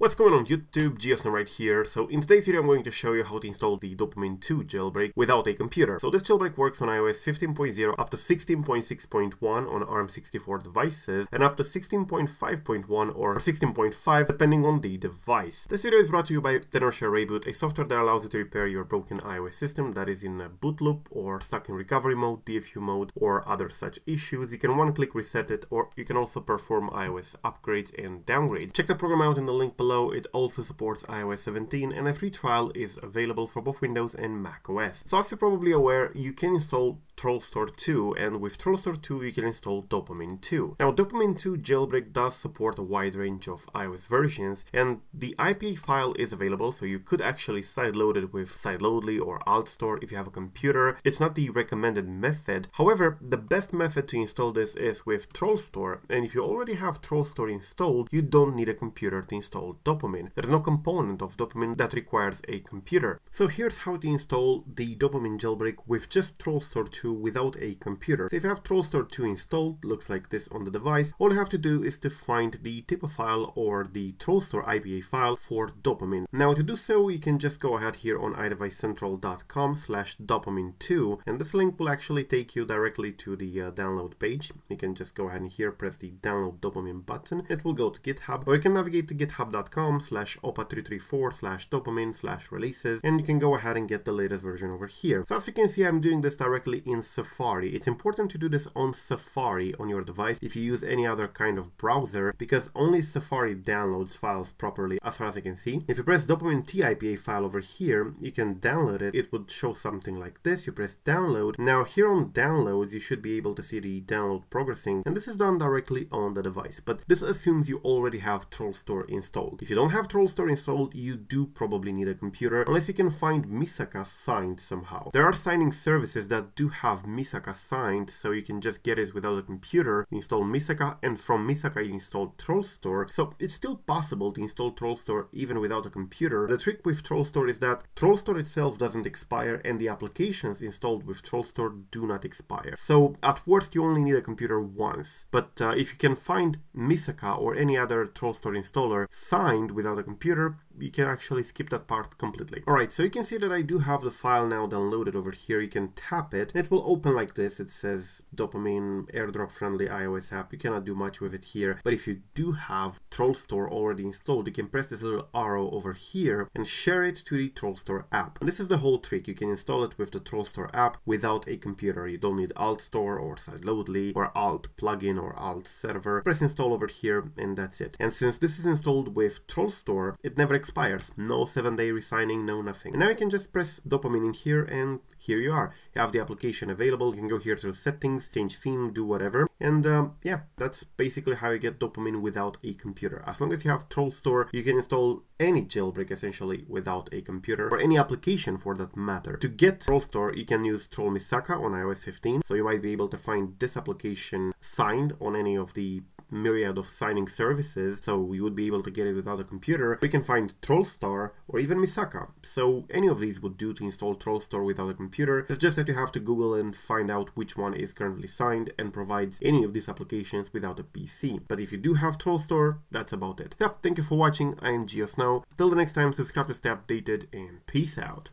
What's going on YouTube, GeoSn0w right here. So in today's video I'm going to show you how to install the Dopamine 2 jailbreak without a computer. So this jailbreak works on iOS 15.0 up to 16.6.1 on ARM64 devices and up to 16.5.1 or 16.5 depending on the device. This video is brought to you by Tenorshare Reboot, a software that allows you to repair your broken iOS system that is in a boot loop or stuck in recovery mode, DFU mode or other such issues. You can one click reset it, or you can also perform iOS upgrades and downgrades. Check the program out in the link below. It also supports iOS 17 and a free trial is available for both Windows and macOS. So as you're probably aware, you can install TrollStore 2, and with TrollStore 2 you can install Dopamine 2. Now Dopamine 2 jailbreak does support a wide range of iOS versions and the IPA file is available, so you could actually sideload it with Sideloadly or AltStore if you have a computer. It's not the recommended method, however the best method to install this is with TrollStore, and if you already have TrollStore installed you don't need a computer to install Dopamine. There's no component of Dopamine that requires a computer. So here's how to install the Dopamine jailbreak with just TrollStore 2 without a computer. So if you have TrollStore 2 installed, looks like this on the device, all you have to do is to find the TIPA file or the TrollStore IPA file for Dopamine. Now to do so, you can just go ahead here on idevicecentral.com/Dopamine2, and this link will actually take you directly to the download page. You can just go ahead and here press the download Dopamine button. It will go to GitHub, or you can navigate to github.com/opa334/Dopamine/releases, and you can go ahead and get the latest version over here. So as you can see, I'm doing this directly in Safari. It's important to do this on Safari on your device if you use any other kind of browser, because only Safari downloads files properly as far as I can see. If you press Dopamine TIPA file over here, you can download it. It would show something like this. You press download. Now here on downloads, you should be able to see the download progressing, and this is done directly on the device. But this assumes you already have TrollStore installed. If you don't have TrollStore installed, you do probably need a computer, unless you can find Misaka signed somehow. There are signing services that do have Misaka signed, so you can just get it without a computer. You install Misaka, and from Misaka you install TrollStore. So it's still possible to install TrollStore even without a computer. The trick with TrollStore is that TrollStore itself doesn't expire, and the applications installed with TrollStore do not expire. So at worst you only need a computer once. But if you can find Misaka or any other TrollStore installer signed without a computer, you can actually skip that part completely. Alright, so you can see that I do have the file now downloaded over here. You can tap it and it will open like this. It says Dopamine airdrop friendly iOS app. You cannot do much with it here, but if you do have TrollStore already installed, you can press this little arrow over here and share it to the TrollStore app. And this is the whole trick. You can install it with the TrollStore app without a computer. You don't need AltStore or Sideloadly or Alt plugin or Alt server. Press install over here and that's it. And since this is installed with TrollStore, it never expires. No 7-day resigning, no nothing. And now you can just press Dopamine in here and here you are. You have the application available. You can go here to settings, change theme, do whatever. And yeah, that's basically how you get Dopamine without a computer. As long as you have TrollStore, you can install any jailbreak essentially without a computer, or any application for that matter. To get TrollStore, you can use TrollMisaka on iOS 15. So you might be able to find this application signed on any of the myriad of signing services, so we would be able to get it without a computer. We can find TrollStore or even Misaka, so any of these would do to install TrollStore without a computer. It's just that you have to Google and find out which one is currently signed and provides any of these applications without a PC. But if you do have TrollStore, that's about it. Yep, thank you for watching. I am GeoSn0w. Till the next time, subscribe to stay updated and peace out.